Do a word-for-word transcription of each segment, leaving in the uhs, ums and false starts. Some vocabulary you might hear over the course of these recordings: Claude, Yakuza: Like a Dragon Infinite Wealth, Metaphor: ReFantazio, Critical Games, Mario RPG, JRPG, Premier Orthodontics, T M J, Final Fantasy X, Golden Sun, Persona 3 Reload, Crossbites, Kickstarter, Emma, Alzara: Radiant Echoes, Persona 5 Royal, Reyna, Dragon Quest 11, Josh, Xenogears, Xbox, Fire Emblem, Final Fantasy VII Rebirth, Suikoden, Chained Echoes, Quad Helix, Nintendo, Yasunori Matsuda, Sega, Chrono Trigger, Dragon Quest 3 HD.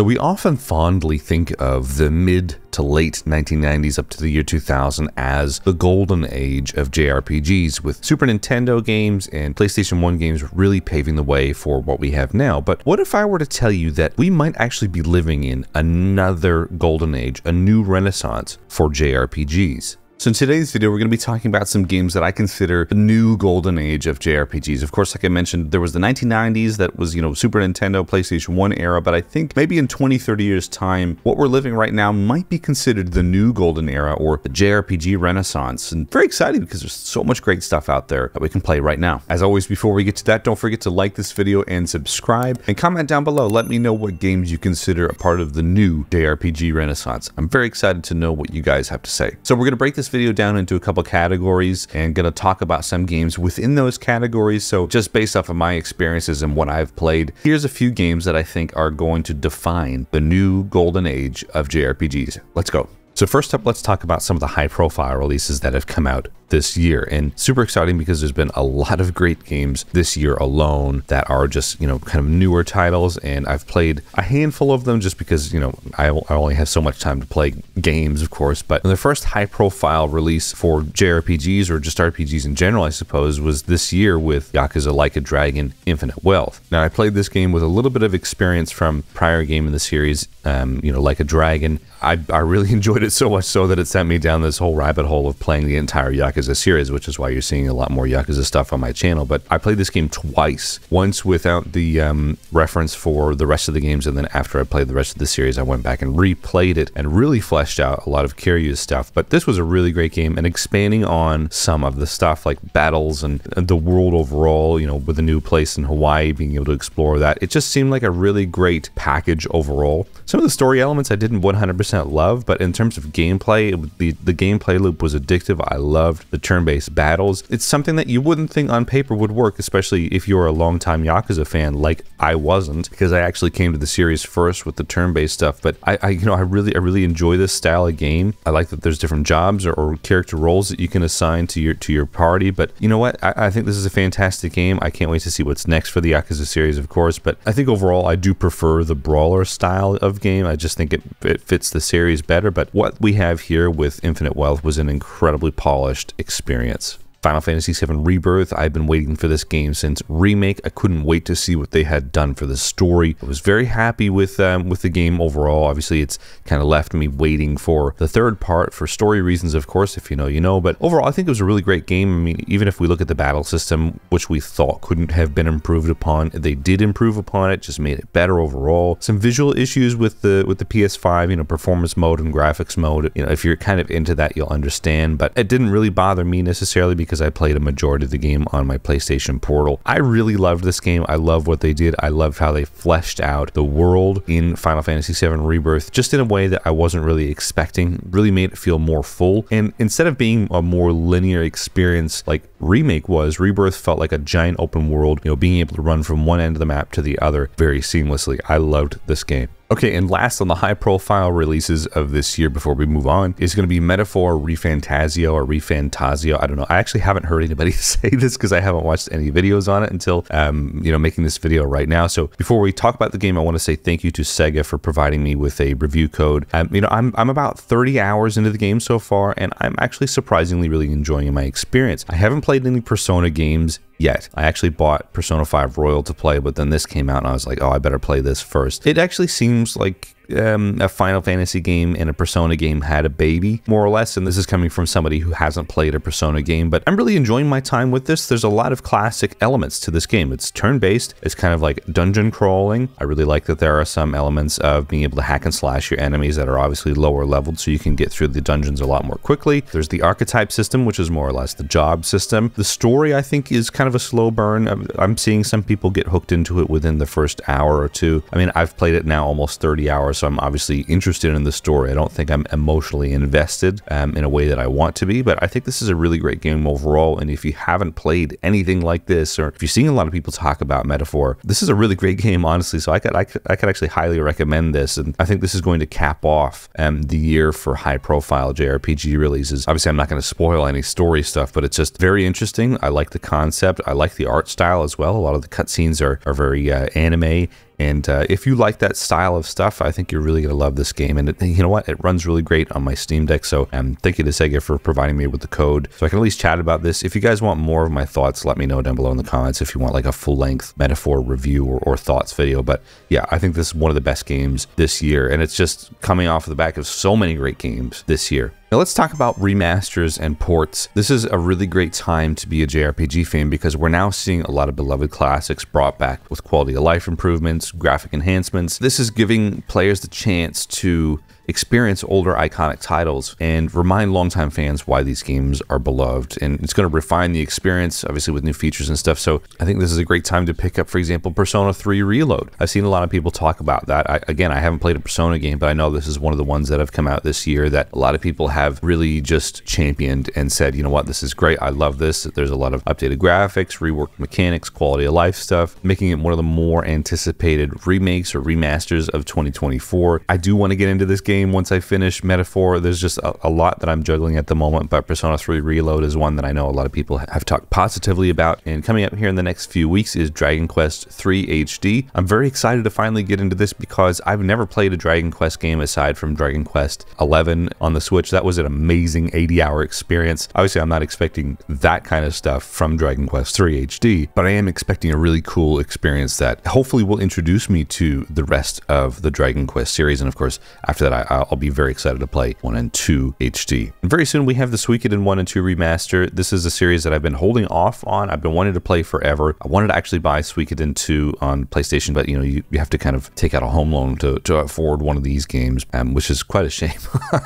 So we often fondly think of the mid to late nineteen nineties up to the year two thousand as the golden age of J R P Gs, with Super Nintendo games and PlayStation one games really paving the way for what we have now. But what if I were to tell you that we might actually be living in another golden age, a new renaissance for J R P Gs? So in today's video, we're going to be talking about some games that I consider the new golden age of J R P Gs. Of course, like I mentioned, there was the nineteen nineties that was, you know, Super Nintendo, PlayStation one era, but I think maybe in twenty, thirty years time, what we're living right now might be considered the new golden era or the J R P G renaissance. And very exciting because there's so much great stuff out there that we can play right now. As always, before we get to that, don't forget to like this video and subscribe, and comment down below. Let me know what games you consider a part of the new J R P G renaissance. I'm very excited to know what you guys have to say. So we're going to break this video down into a couple categories and gonna talk about some games within those categories. So just based off of my experiences and what I've played, here's a few games that I think are going to define the new golden age of J R P Gs. Let's go. So first up, let's talk about some of the high profile releases that have come out this year, and super exciting because there's been a lot of great games this year alone that are just, you know, kind of newer titles, and I've played a handful of them just because, you know, I, I only have so much time to play games, of course. But the first high profile release for J R P Gs, or just R P Gs in general, I suppose, was this year with Yakuza: Like a Dragon Infinite Wealth. Now, I played this game with a little bit of experience from prior game in the series, um, you know, Like a Dragon. I, I really enjoyed it so much so that it sent me down this whole rabbit hole of playing the entire Yakuza Yakuza series, which is why you're seeing a lot more Yakuza stuff on my channel. But I played this game twice, once without the um, reference for the rest of the games, and then after I played the rest of the series, I went back and replayed it and really fleshed out a lot of Kiryu's stuff. But this was a really great game, and expanding on some of the stuff like battles and the world overall, you know, with a new place in Hawaii, being able to explore that, it just seemed like a really great package overall. Some of the story elements I didn't one hundred percent love, but in terms of gameplay, it, the, the gameplay loop was addictive. I loved the turn-based battles. It's something that you wouldn't think on paper would work, especially if you're a longtime Yakuza fan like I wasn't, because I actually came to the series first with the turn-based stuff. But I, I you know, I really, I really enjoy this style of game. I like that there's different jobs or, or character roles that you can assign to your to your party. But you know what? I, I think this is a fantastic game. I can't wait to see what's next for the Yakuza series, of course. But I think overall, I do prefer the brawler style of game. I just think it, it fits the series better. But what we have here with Infinite Wealth was an incredibly polished experience. Final Fantasy seven Rebirth, I've been waiting for this game since Remake. I couldn't wait to see what they had done for the story. I was very happy with um, with the game overall. Obviously, it's kind of left me waiting for the third part for story reasons, of course, if you know, you know. But overall, I think it was a really great game. I mean, even if we look at the battle system, which we thought couldn't have been improved upon, they did improve upon it, just made it better overall. Some visual issues with the with the P S five, you know, performance mode and graphics mode. You know, if you're kind of into that, you'll understand. But it didn't really bother me necessarily because because I played a majority of the game on my PlayStation Portal. I really loved this game. I love what they did. I loved how they fleshed out the world in Final Fantasy seven Rebirth just in a way that I wasn't really expecting. Really made it feel more full. And instead of being a more linear experience like Remake was, Rebirth felt like a giant open world, you know, being able to run from one end of the map to the other very seamlessly. I loved this game. Okay, and last on the high-profile releases of this year before we move on is going to be Metaphor: ReFantazio or ReFantazio. I don't know. I actually haven't heard anybody say this because I haven't watched any videos on it until um, you know, making this video right now. So before we talk about the game, I want to say thank you to Sega for providing me with a review code. Um, you know, I'm I'm about thirty hours into the game so far, and I'm actually surprisingly really enjoying my experience. I haven't played any Persona games yet. I actually bought Persona five Royal to play, but then this came out and I was like, oh, I better play this first. It actually seems like Um, a Final Fantasy game and a Persona game had a baby, more or less, and this is coming from somebody who hasn't played a Persona game, but I'm really enjoying my time with this. There's a lot of classic elements to this game. It's turn-based, it's kind of like dungeon crawling. I really like that there are some elements of being able to hack and slash your enemies that are obviously lower leveled, so you can get through the dungeons a lot more quickly. There's the archetype system, which is more or less the job system. The story, I think, is kind of a slow burn. I'm, I'm seeing some people get hooked into it within the first hour or two. I mean, I've played it now almost thirty hours, so I'm obviously interested in the story. I don't think I'm emotionally invested um, in a way that I want to be, but I think this is a really great game overall, and if you haven't played anything like this, or if you're seeing a lot of people talk about Metaphor, this is a really great game, honestly, so I could, I could, I could actually highly recommend this, and I think this is going to cap off um, the year for high-profile J R P G releases. Obviously, I'm not going to spoil any story stuff, but it's just very interesting. I like the concept. I like the art style as well. A lot of the cutscenes are, are very uh, anime And uh, if you like that style of stuff, I think you're really going to love this game. And it, you know what? It runs really great on my Steam Deck. So um, thank you to Sega for providing me with the code so I can at least chat about this. If you guys want more of my thoughts, let me know down below in the comments if you want like a full-length Metaphor review or, or thoughts video. But yeah, I think this is one of the best games this year. And it's just coming off the back of so many great games this year. Now let's talk about remasters and ports. This is a really great time to be a J R P G fan because we're now seeing a lot of beloved classics brought back with quality of life improvements, graphic enhancements. This is giving players the chance to experience older iconic titles and remind longtime fans why these games are beloved. And it's going to refine the experience, obviously, with new features and stuff. So I think this is a great time to pick up, for example, Persona three Reload. I've seen a lot of people talk about that. I, again, I haven't played a Persona game, but I know this is one of the ones that have come out this year that a lot of people have have really just championed and said, you know what, this is great, I love this. There's a lot of updated graphics, reworked mechanics, quality of life stuff, making it one of the more anticipated remakes or remasters of twenty twenty-four. I do want to get into this game once I finish Metaphor. There's just a, a lot that I'm juggling at the moment, but Persona three Reload is one that I know a lot of people have talked positively about. And coming up here in the next few weeks is Dragon Quest three H D. I'm very excited to finally get into this because I've never played a Dragon Quest game aside from Dragon Quest eleven on the Switch. That was was an amazing eighty hour experience. Obviously, I'm not expecting that kind of stuff from Dragon Quest three H D, but I am expecting a really cool experience that hopefully will introduce me to the rest of the Dragon Quest series. And of course, after that, I'll be very excited to play one and two H D. And very soon, we have the Suikoden one and two Remaster. This is a series that I've been holding off on. I've been wanting to play forever. I wanted to actually buy Suikoden two on PlayStation, but you know, you, you have to kind of take out a home loan to, to afford one of these games, um, which is quite a shame,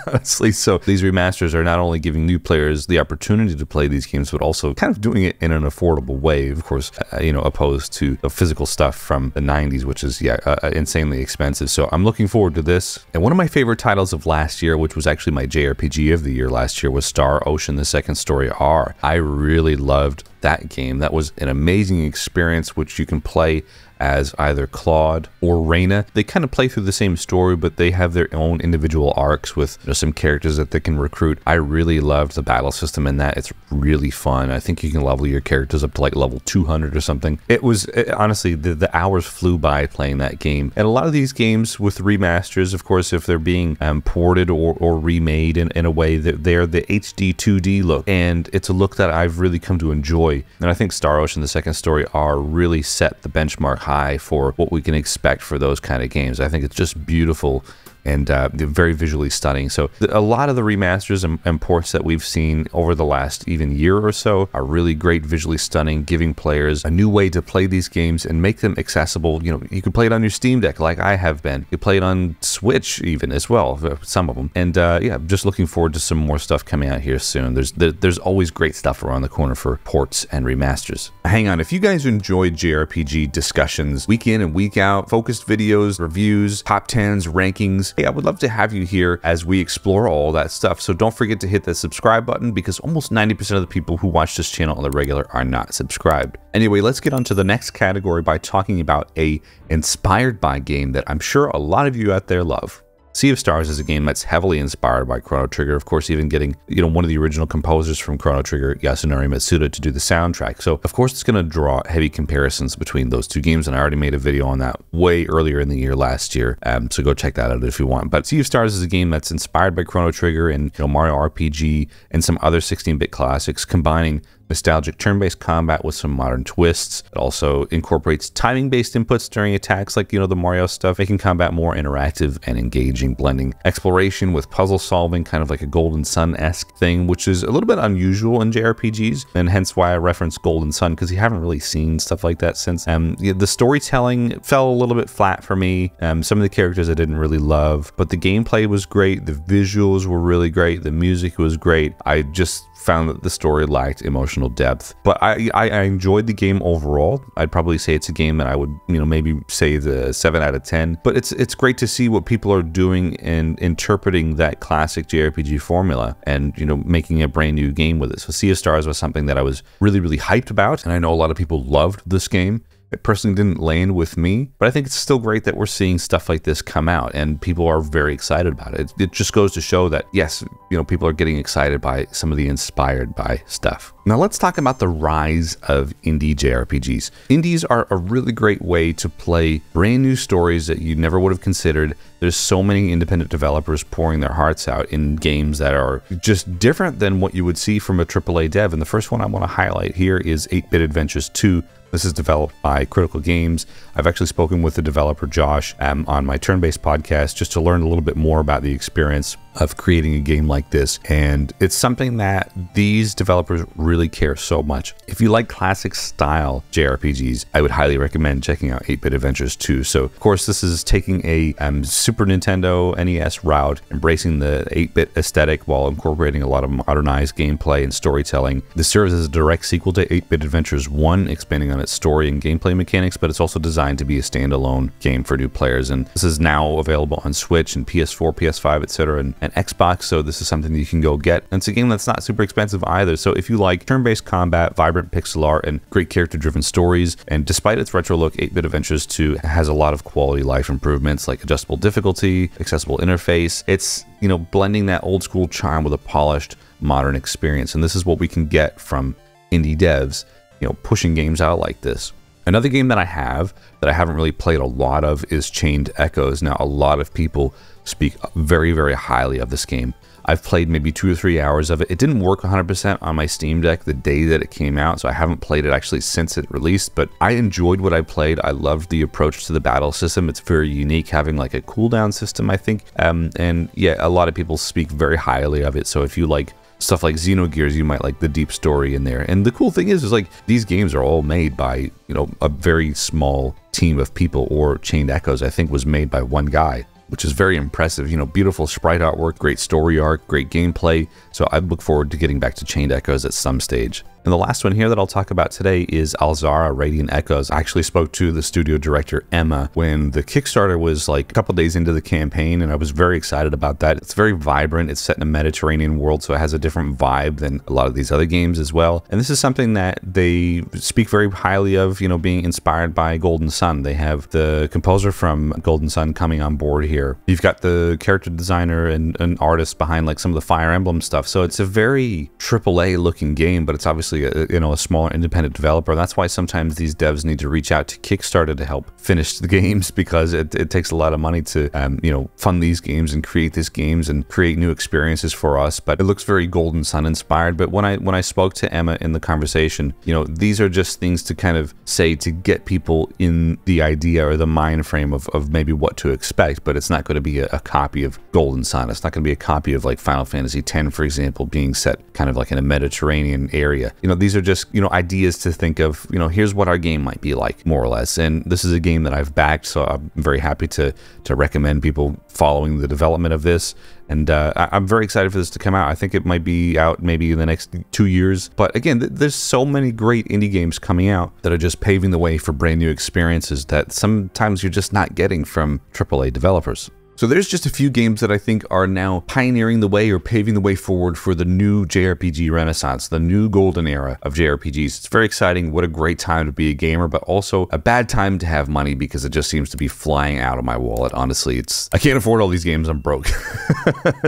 honestly. So these remasters are not only giving new players the opportunity to play these games, but also kind of doing it in an affordable way, of course, uh, you know, opposed to the physical stuff from the nineties, which is, yeah, uh, insanely expensive. So I'm looking forward to this. And one of my favorite titles of last year, which was actually my J R P G of the year last year, was Star Ocean: The Second Story R. I really loved that game. That was an amazing experience, which you can play as either Claude or Reyna. They kind of play through the same story, but they have their own individual arcs with, you know, some characters that they can recruit. I really loved the battle system in that. It's really fun. I think you can level your characters up to like level two hundred or something. It was, it, honestly, the, the hours flew by playing that game. And a lot of these games with remasters, of course, if they're being um, ported or, or remade in, in a way, that they're the H D two D look. And it's a look that I've really come to enjoy. And I think Star Ocean: The Second Story R really set the benchmark high for what we can expect for those kind of games. I think it's just beautiful and uh, very visually stunning. So a lot of the remasters and, and ports that we've seen over the last even year or so are really great, visually stunning, giving players a new way to play these games and make them accessible. You know, you can play it on your Steam Deck like I have been. You play it on Switch even as well, some of them. And uh, yeah, just looking forward to some more stuff coming out here soon. There's, there, there's always great stuff around the corner for ports and remasters. Hang on, if you guys enjoyed J R P G discussions week in and week out, focused videos, reviews, top tens, rankings, hey, I would love to have you here as we explore all that stuff. So don't forget to hit that subscribe button because almost ninety percent of the people who watch this channel on the regular are not subscribed. Anyway, let's get on to the next category by talking about a inspired by game that I'm sure a lot of you out there love. Sea of Stars is a game that's heavily inspired by Chrono Trigger, of course, even getting, you know, one of the original composers from Chrono Trigger, Yasunori Matsuda, to do the soundtrack. So, of course, it's going to draw heavy comparisons between those two games, and I already made a video on that way earlier in the year last year, um, so go check that out if you want. But Sea of Stars is a game that's inspired by Chrono Trigger and, you know, Mario R P G and some other sixteen bit classics, combining nostalgic turn-based combat with some modern twists. It also incorporates timing-based inputs during attacks, like, you know, the Mario stuff, making combat more interactive and engaging, blending exploration with puzzle solving, kind of like a Golden Sun-esque thing, which is a little bit unusual in J R P Gs, and hence why I reference Golden Sun, because you haven't really seen stuff like that since. Um, the storytelling fell a little bit flat for me. Um, some of the characters I didn't really love, but the gameplay was great, the visuals were really great, the music was great. I just found that the story lacked emotional depth, but I, I I enjoyed the game overall. I'd probably say it's a game that I would, you know, maybe say the seven out of ten, but it's it's great to see what people are doing and interpreting that classic J R P G formula and, you know, making a brand new game with it. So Sea of Stars was something that I was really, really hyped about, and I know a lot of people loved this game. It personally didn't land with me, but I think it's still great that we're seeing stuff like this come out and people are very excited about it. It, it just goes to show that, yes, you know, people are getting excited by some of the inspired by stuff. Now let's talk about the rise of indie J R P Gs. Indies are a really great way to play brand new stories that you never would have considered. There's so many independent developers pouring their hearts out in games that are just different than what you would see from a triple A dev. And the first one I want to highlight here is eight bit Adventures two. This is developed by Critical Games. I've actually spoken with the developer, Josh, um, on my turn-based podcast just to learn a little bit more about the experience of creating a game like this. And it's something that these developers really care so much. If you like classic style J R P Gs, I would highly recommend checking out eight bit Adventures two. So of course, this is taking a um, Super Nintendo N E S route, embracing the eight bit aesthetic while incorporating a lot of modernized gameplay and storytelling. This serves as a direct sequel to eight bit Adventures one, expanding on its story and gameplay mechanics, but it's also designed to be a standalone game for new players. And this is now available on Switch and P S four, P S five, et cetera, and and Xbox, so this is something that you can go get. And it's a game that's not super expensive either, so if you like turn-based combat, vibrant pixel art, and great character-driven stories, and despite its retro look, eight bit Adventures two has a lot of quality life improvements like adjustable difficulty, accessible interface. It's, you know, blending that old-school charm with a polished, modern experience, and this is what we can get from indie devs, you know, pushing games out like this. Another game that I have that I haven't really played a lot of is Chained Echoes. Now, a lot of people speak very, very highly of this game. I've played maybe two or three hours of it. It didn't work one hundred percent on my Steam Deck the day that it came out, so I haven't played it actually since it released, but I enjoyed what I played. I loved the approach to the battle system. It's very unique, having like a cooldown system, I think. Um, and yeah, a lot of people speak very highly of it, so if you like stuff like Xenogears, you might like the deep story in there. And the cool thing is, is like these games are all made by, you know, a very small team of people, or Chained Echoes, I think, was made by one guy, which is very impressive. You know, beautiful sprite artwork, great story arc, great gameplay. So I look forward to getting back to Chained Echoes at some stage. And the last one here that I'll talk about today is Alzara: Radiant Echoes. I actually spoke to the studio director, Emma, when the Kickstarter was like a couple days into the campaign, and I was very excited about that. It's very vibrant. It's set in a Mediterranean world, so it has a different vibe than a lot of these other games as well. And this is something that they speak very highly of, you know, being inspired by Golden Sun. They have the composer from Golden Sun coming on board here. You've got the character designer and an artist behind like some of the Fire Emblem stuff. So it's a very triple A looking game, but it's obviously A, you know, a smaller independent developer. That's why sometimes these devs need to reach out to Kickstarter to help finish the games, because it, it takes a lot of money to, um, you know, fund these games and create these games and create new experiences for us. But it looks very Golden Sun inspired. But when I when I spoke to Emma in the conversation, you know, these are just things to kind of say to get people in the idea or the mind frame of, of maybe what to expect. But it's not going to be a, a copy of Golden Sun. It's not going to be a copy of like Final Fantasy ten, for example, being set kind of like in a Mediterranean area. You know, these are just, you know, ideas to think of, you know, here's what our game might be like, more or less. And this is a game that I've backed, so I'm very happy to, to recommend people following the development of this. And uh, I'm very excited for this to come out. I think it might be out maybe in the next two years. But again, th there's so many great indie games coming out that are just paving the way for brand new experiences that sometimes you're just not getting from triple A developers. So there's just a few games that I think are now pioneering the way or paving the way forward for the new J R P G renaissance, the new golden era of J R P Gs. It's very exciting. What a great time to be a gamer, but also a bad time to have money, because it just seems to be flying out of my wallet. Honestly, it's I can't afford all these games. I'm broke.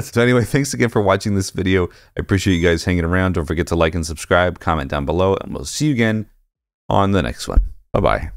So anyway, thanks again for watching this video. I appreciate you guys hanging around. Don't forget to like and subscribe, comment down below, and we'll see you again on the next one. Bye-bye.